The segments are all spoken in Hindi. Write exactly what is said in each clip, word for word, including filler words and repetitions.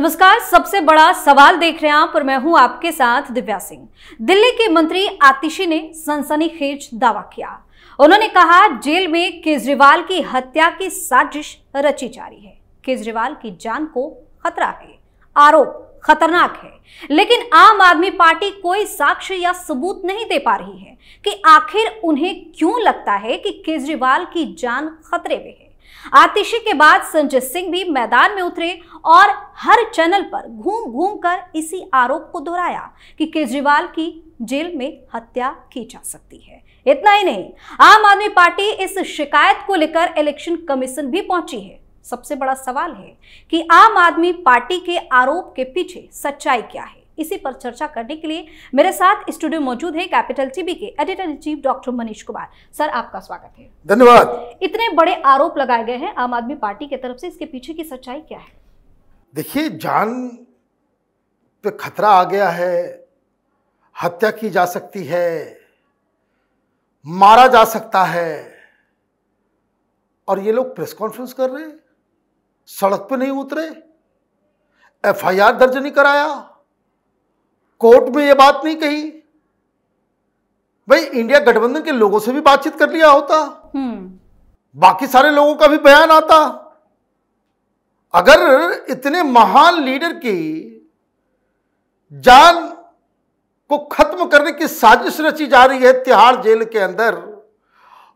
नमस्कार। सबसे बड़ा सवाल देख रहे हैं आप और मैं हूं आपके साथ दिव्या सिंह। दिल्ली की मंत्री आतिशी ने सनसनीखेज दावा किया। उन्होंने कहा जेल में केजरीवाल की हत्या की साजिश रची जा रही है, केजरीवाल की जान को खतरा है, आरोप खतरनाक है। लेकिन आम आदमी पार्टी कोई साक्ष्य या सबूत नहीं दे पा रही है कि आखिर उन्हें क्यों लगता है कि केजरीवाल की जान खतरे में है। आतिशी के बाद संजय सिंह भी मैदान में उतरे और हर चैनल पर घूम घूम कर इसी आरोप को दोहराया कि केजरीवाल की जेल में हत्या की जा सकती है। इतना ही नहीं, आम आदमी पार्टी इस शिकायत को लेकर इलेक्शन कमीशन भी पहुंची है। सबसे बड़ा सवाल है कि आम आदमी पार्टी के आरोप के पीछे सच्चाई क्या है। इसी पर चर्चा करने के लिए मेरे साथ स्टूडियो मौजूद है कैपिटल टीवी के editor in chief doctor Manish Kumar. Sir, आपका स्वागत है। धन्यवाद। इतने बड़े आरोप लगाए गए हैं आम आदमी पार्टी की तरफ से, इसके पीछे की सच्चाई क्या है? देखिए, जान पे खतरा आ गया है, हत्या की जा सकती है, मारा जा सकता है, और ये लोग प्रेस कॉन्फ्रेंस कर रहे, सड़क पे नहीं उतरे, एफ आई आर दर्ज नहीं कराया, कोर्ट में ये बात नहीं कही। भाई, इंडिया गठबंधन के लोगों से भी बातचीत कर लिया होता, बाकी सारे लोगों का भी बयान आता। अगर इतने महान लीडर की जान को खत्म करने की साजिश रची जा रही है तिहाड़ जेल के अंदर,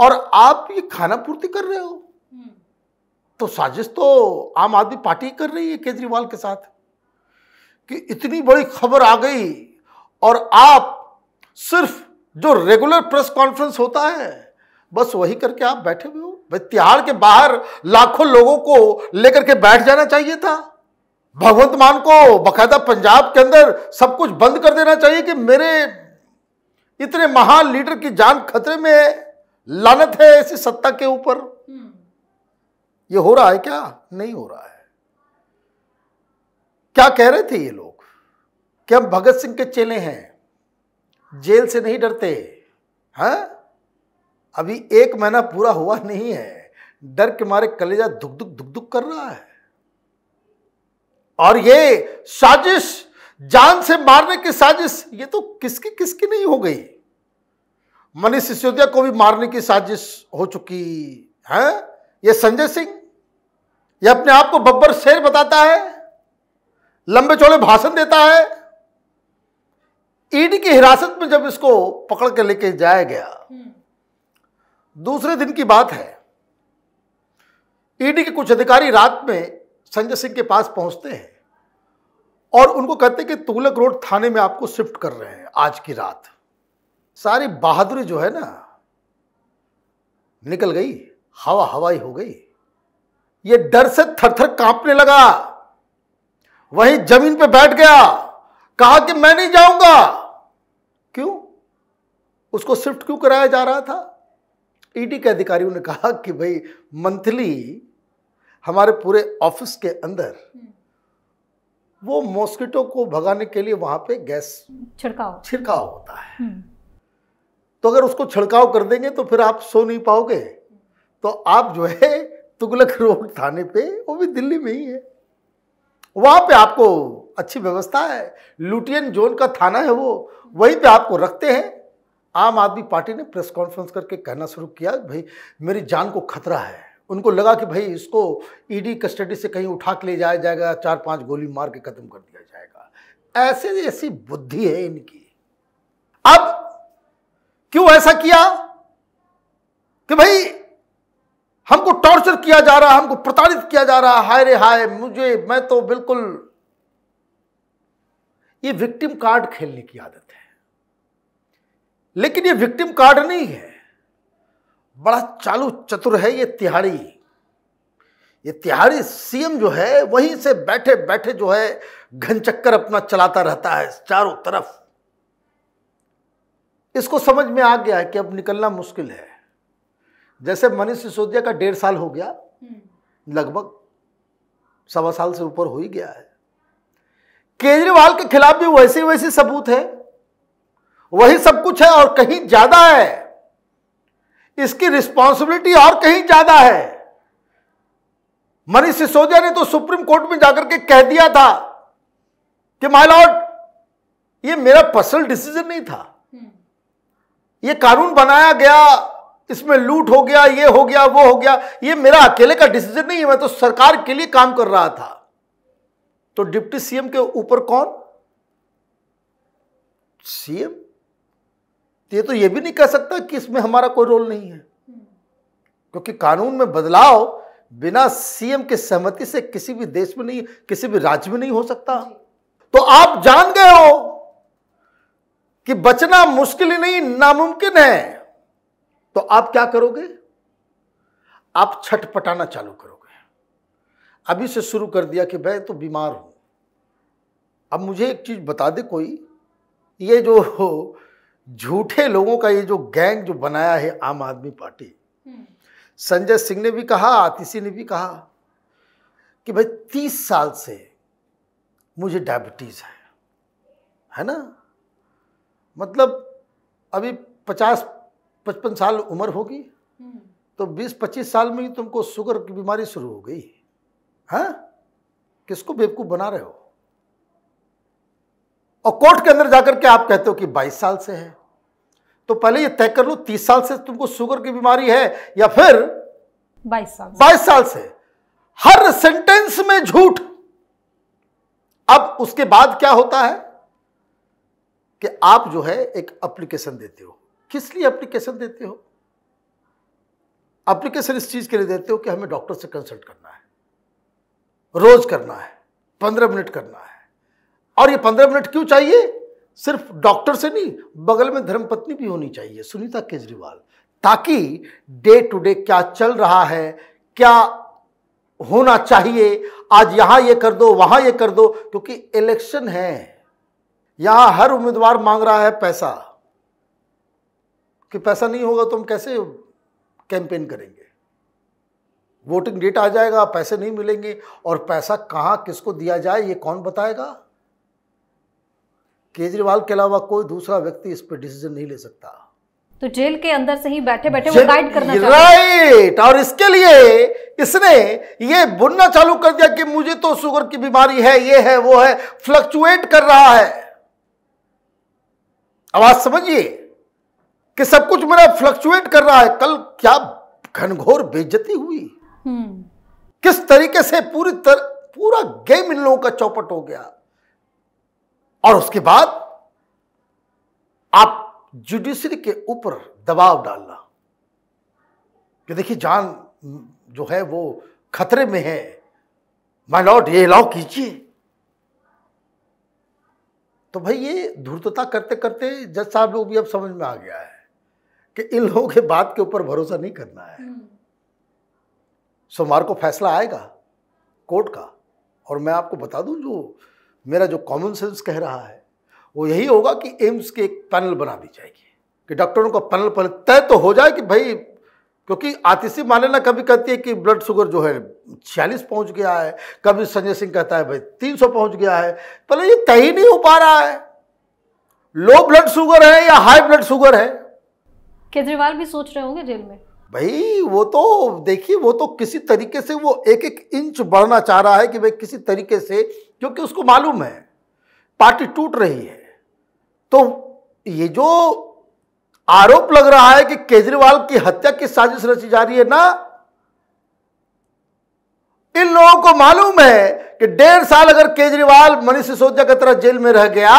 और आप ये खाना पूर्ति कर रहे हो, तो साजिश तो आम आदमी पार्टी कर रही है केजरीवाल के साथ कि इतनी बड़ी खबर आ गई और आप सिर्फ जो रेगुलर प्रेस कॉन्फ्रेंस होता है बस वही करके आप बैठे हुए हो। भाई, तिहाड़ के बाहर लाखों लोगों को लेकर के बैठ जाना चाहिए था, भगवंत मान को बकायदा पंजाब के अंदर सब कुछ बंद कर देना चाहिए कि मेरे इतने महान लीडर की जान खतरे में है, लानत है ऐसी सत्ता के ऊपर। ये हो रहा है क्या? नहीं हो रहा है। क्या कह रहे थे ये लोग कि हम भगत सिंह के चेले हैं, जेल से नहीं डरते हैं। अभी एक महीना पूरा हुआ नहीं है, डर के मारे कलेजा दुख दुख दुख दुख कर रहा है। और ये साजिश, जान से मारने की साजिश, ये तो किसकी किसकी नहीं हो गई। मनीष सिसोदिया को भी मारने की साजिश हो चुकी है। ये संजय सिंह, ये अपने आप को बब्बर शेर बताता है, लंबे चौड़े भाषण देता है। ईडी की हिरासत में जब इसको पकड़ के लेके जाया गया, दूसरे दिन की बात है, ईडी के कुछ अधिकारी रात में संजय सिंह के पास पहुंचते हैं और उनको कहते हैं कि तुगलक रोड थाने में आपको शिफ्ट कर रहे हैं आज की रात। सारी बहादुरी जो है ना, निकल गई, हवा हवाई हो गई। ये डर से थरथर कांपने लगा, वहीं जमीन पे बैठ गया, कहा कि मैं नहीं जाऊंगा। क्यों? उसको शिफ्ट क्यों कराया जा रहा था? ईडी के अधिकारियों ने कहा कि भाई, मंथली हमारे पूरे ऑफिस के अंदर वो मॉस्किटो को भगाने के लिए वहां पे गैस छिड़काव छिड़काव होता है, तो अगर उसको छिड़काव कर देंगे तो फिर आप सो नहीं पाओगे, तो आप जो है तुगलक रोड थाने पे, वो भी दिल्ली में ही है, वहाँ पे आपको अच्छी व्यवस्था है, लुटियन जोन का थाना है वो, वहीं पे आपको रखते हैं। आम आदमी पार्टी ने प्रेस कॉन्फ्रेंस करके कहना शुरू किया, भाई मेरी जान को खतरा है। उनको लगा कि भाई इसको ईडी कस्टडी से कहीं उठा के ले जाया जाएगा, चार पांच गोली मार के खत्म कर दिया जाएगा। ऐसे ऐसी बुद्धि है इनकी। अब क्यों ऐसा किया कि भाई हमको टॉर्चर किया जा रहा है, हमको प्रताड़ित किया जा रहा है, हाय रे हाय मुझे, मैं तो बिल्कुल। ये विक्टिम कार्ड खेलने की आदत है, लेकिन ये विक्टिम कार्ड नहीं है, बड़ा चालू चतुर है ये तिहाड़ी। ये तिहाड़ी सीएम जो है वहीं से बैठे बैठे जो है घन चक्कर अपना चलाता रहता है चारों तरफ। इसको समझ में आ गया है कि अब निकलना मुश्किल है। जैसे मनीष सिसोदिया का डेढ़ साल हो गया, लगभग सवा साल से ऊपर हो ही गया है। केजरीवाल के खिलाफ भी वैसे वैसे सबूत है, वही सब कुछ है, और कहीं ज्यादा है। इसकी रिस्पॉन्सिबिलिटी और कहीं ज्यादा है। मनीष सिसोदिया ने तो सुप्रीम कोर्ट में जाकर के कह दिया था कि माय लॉर्ड ये मेरा पर्सनल डिसीजन नहीं था, ये कानून बनाया गया, इसमें लूट हो गया, ये हो गया, वो हो गया, ये मेरा अकेले का डिसीजन नहीं है, मैं तो सरकार के लिए काम कर रहा था। तो डिप्टी सीएम के ऊपर कौन? सीएम। ये तो ये भी नहीं कह सकता कि इसमें हमारा कोई रोल नहीं है, क्योंकि कानून में बदलाव बिना सीएम के सहमति से किसी भी देश में नहीं, किसी भी राज्य में नहीं हो सकता। तो आप जान गए हो कि बचना मुश्किल ही नहीं नामुमकिन है, तो आप क्या करोगे? आप छटपटाना चालू करोगे। अभी से शुरू कर दिया कि मैं तो बीमार हूं। अब मुझे एक चीज बता दे कोई, ये जो झूठे लोगों का ये जो गैंग जो बनाया है आम आदमी पार्टी, संजय सिंह ने भी कहा, आतिशी ने भी कहा कि भाई तीस साल से मुझे डायबिटीज है, है ना, मतलब अभी पचास पचपन साल उम्र होगी, तो बीस पच्चीस साल में ही तुमको शुगर की बीमारी शुरू हो गई। हाँ, किसको बेवकूफ बना रहे हो? और कोर्ट के अंदर जाकर के आप कहते हो कि बाईस साल से है, तो पहले ये तय कर लो तीस साल से तुमको शुगर की बीमारी है या फिर बाईस साल बाईस साल से। हर सेंटेंस में झूठ। अब उसके बाद क्या होता है कि आप जो है एक एप्लीकेशन देते हो। किस लिए एप्लीकेशन देते हो? एप्लीकेशन इस चीज के लिए देते हो कि हमें डॉक्टर से कंसल्ट करना है, रोज करना है, पंद्रह मिनट करना है। और ये पंद्रह मिनट क्यों चाहिए? सिर्फ डॉक्टर से नहीं, बगल में धर्मपत्नी भी होनी चाहिए, सुनीता केजरीवाल, ताकि डे टू डे क्या चल रहा है, क्या होना चाहिए, आज यहां ये कर दो, वहां ये कर दो, क्योंकि इलेक्शन है। यहां हर उम्मीदवार मांग रहा है पैसा, कि पैसा नहीं होगा तो हम कैसे कैंपेन करेंगे, वोटिंग डेट आ जाएगा, पैसे नहीं मिलेंगे, और पैसा कहां किसको दिया जाए ये कौन बताएगा? केजरीवाल के अलावा कोई दूसरा व्यक्ति इस पर डिसीजन नहीं ले सकता। तो जेल के अंदर से ही बैठे बैठे वो गाइड करना चाहता है, राइट। और इसके लिए इसने ये बुनना चालू कर दिया कि मुझे तो शुगर की बीमारी है, ये है, वो है, फ्लक्चुएट कर रहा है। आवाज समझिए कि सब कुछ मेरा फ्लक्चुएट कर रहा है। कल क्या घनघोर बेइज्जती हुई, किस तरीके से पूरी तर, पूरा गेम इन लोगों का चौपट हो गया। और उसके बाद आप जुडिशरी के ऊपर दबाव डालना कि देखिए जान जो है वो खतरे में है, माय लॉर्ड ये अलाउ कीजिए। तो भाई ये धूर्तता करते करते जज साहब लोग भी अब समझ में आ गया है कि इन लोगों के बात के ऊपर भरोसा नहीं करना है। सोमवार को फैसला आएगा कोर्ट का, और मैं आपको बता दूं जो मेरा जो कॉमन सेंस कह रहा है वो यही होगा कि एम्स के एक पैनल बना दी जाएगी, कि डॉक्टरों का पैनल पर तय तो हो जाए कि भाई, क्योंकि आतिशी माने ना कभी कहती है कि ब्लड शुगर जो है छियालीस पहुंच गया है, कभी संजय सिंह कहता है भाई तीन सौ पहुंच गया है, पहले ये तय ही नहीं हो पा रहा है लो ब्लड शुगर है या हाई ब्लड शुगर है। केजरीवाल भी सोच रहे होंगे जेल में, भाई वो तो देखिए वो तो किसी तरीके से वो एक एक इंच बढ़ना चाह रहा है कि भाई किसी तरीके से, क्योंकि उसको मालूम है पार्टी टूट रही है। तो ये जो आरोप लग रहा है कि केजरीवाल की हत्या की साजिश रची जा रही है ना, इन लोगों को मालूम है कि डेढ़ साल अगर केजरीवाल मनीष सिसोदिया की तरह जेल में रह गया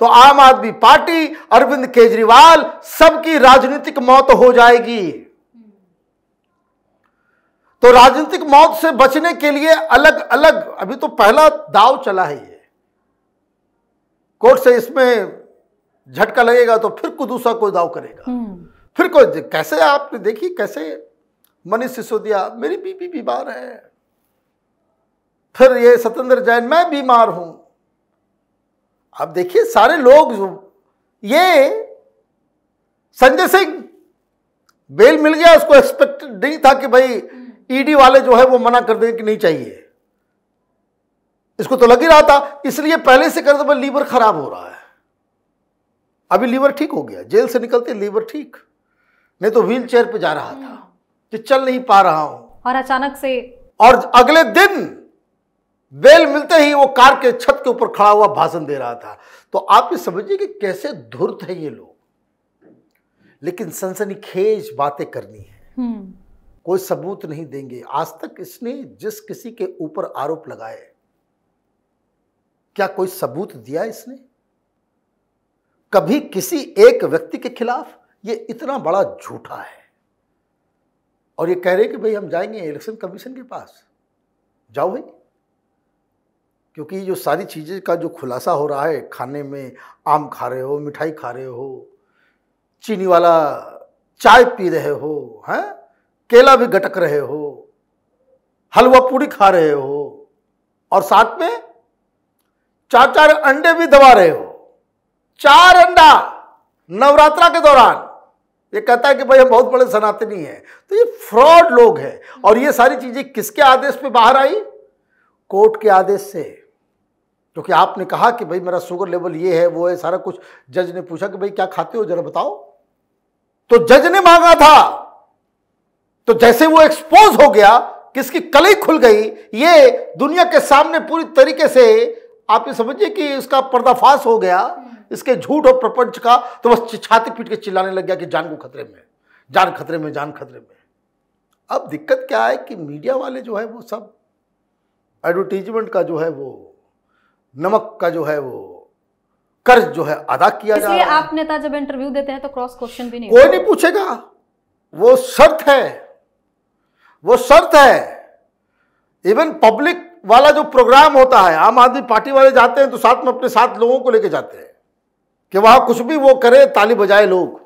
तो आम आदमी पार्टी, अरविंद केजरीवाल, सबकी राजनीतिक मौत हो जाएगी। तो राजनीतिक मौत से बचने के लिए अलग अलग अभी तो पहला दाव चला है, ये कोर्ट से इसमें झटका लगेगा तो फिर कोई दूसरा कोई दाव करेगा, फिर कोई। कैसे आपने देखी कैसे मनीष सिसोदिया, मेरी बीबी बीमार है, फिर ये सतेंद्र जैन, मैं बीमार हूं। आप देखिए सारे लोग, ये संजय सिंह बेल मिल गया उसको, एक्सपेक्टेड नहीं था कि भाई ईडी वाले जो है वो मना कर देंगे कि नहीं चाहिए, इसको तो लग ही रहा था, इसलिए पहले से कर दो, लीवर खराब हो रहा है। अभी लीवर ठीक हो गया, जेल से निकलते लीवर ठीक, नहीं तो व्हील चेयर पर जा रहा था कि चल नहीं पा रहा हूं। और अचानक से और अगले दिन बेल मिलते ही वो कार के छत के ऊपर खड़ा हुआ भाषण दे रहा था। तो आप ये समझिए कि कैसे धूर्त है ये लोग, लेकिन सनसनीखेज बातें करनी है, कोई सबूत नहीं देंगे। आज तक इसने जिस किसी के ऊपर आरोप लगाए, क्या कोई सबूत दिया इसने कभी किसी एक व्यक्ति के खिलाफ? ये इतना बड़ा झूठा है। और ये कह रहे कि भाई हम जाएंगे इलेक्शन कमीशन के पास, जाओ भाई, क्योंकि जो सारी चीज़ें का जो खुलासा हो रहा है, खाने में आम खा रहे हो, मिठाई खा रहे हो, चीनी वाला चाय पी रहे हो, हैं, केला भी गटक रहे हो, हलवा पूरी खा रहे हो, और साथ में चार चार अंडे भी दबा रहे हो। चार अंडा नवरात्रा के दौरान। ये कहता है कि भाई हम बहुत बड़े सनातनी हैं। तो ये फ्रॉड लोग हैं। और ये सारी चीज़ें किसके आदेश पे बाहर आई? कोर्ट के आदेश से। क्योंकि तो आपने कहा कि भाई मेरा शुगर लेवल ये है, वो है, सारा कुछ। जज ने पूछा कि भाई क्या खाते हो, जरा बताओ। तो जज ने मांगा था। तो जैसे वो एक्सपोज हो गया, किसकी कलई खुल गई, ये दुनिया के सामने पूरी तरीके से आप ये समझिए कि इसका पर्दाफाश हो गया, इसके झूठ और प्रपंच का। तो बस छाती पीट के चिल्लाने लग गया कि जान को खतरे में, जान खतरे में, जान खतरे में। अब दिक्कत क्या है कि मीडिया वाले जो है वो सब एडवर्टीजमेंट का जो है वो नमक का जो है वो कर्ज जो है अदा किया जा रहा है। इसलिए आप नेता जब इंटरव्यू देते हैं तो क्रॉस क्वेश्चन भी नहीं, कोई नहीं पूछेगा। वो शर्त है, वो शर्त है। इवन पब्लिक वाला जो प्रोग्राम होता है, आम आदमी पार्टी वाले जाते हैं तो साथ में अपने साथ लोगों को लेके जाते हैं कि वहाँ कुछ भी वो करे, ताली बजाए लोग।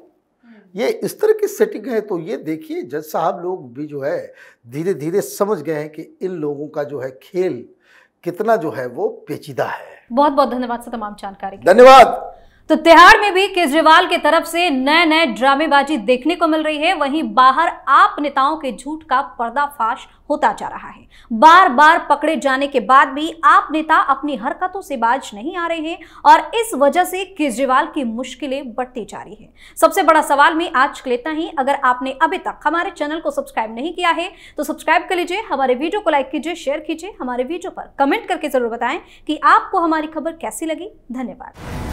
ये इस तरह की सेटिंग है। तो ये देखिए जज साहब लोग भी जो है धीरे धीरे समझ गए हैं कि इन लोगों का जो है खेल कितना जो है वो पेचीदा है। बहुत बहुत धन्यवाद सर तमाम जानकारी के लिए। धन्यवाद। तो तिहाड़ में भी केजरीवाल की तरफ से नए नए ड्रामेबाजी देखने को मिल रही है। वहीं बाहर आप नेताओं के झूठ का पर्दाफाश होता जा रहा है। बार बार पकड़े जाने के बाद भी आप नेता अपनी हरकतों से बाज नहीं आ रहे हैं और इस वजह से केजरीवाल की मुश्किलें बढ़ती जा रही है। सबसे बड़ा सवाल में आज के लिए इतना ही। अगर आपने अभी तक हमारे चैनल को सब्सक्राइब नहीं किया है तो सब्सक्राइब कर लीजिए, हमारे वीडियो को लाइक कीजिए, शेयर कीजिए, हमारे वीडियो पर कमेंट करके जरूर बताएं कि आपको हमारी खबर कैसी लगी। धन्यवाद।